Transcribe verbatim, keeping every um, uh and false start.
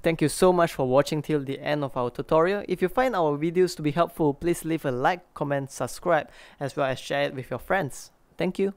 Thank you so much for watching till the end of our tutorial. If you find our videos to be helpful, please leave a like, comment, subscribe, as well as share it with your friends. Thank you.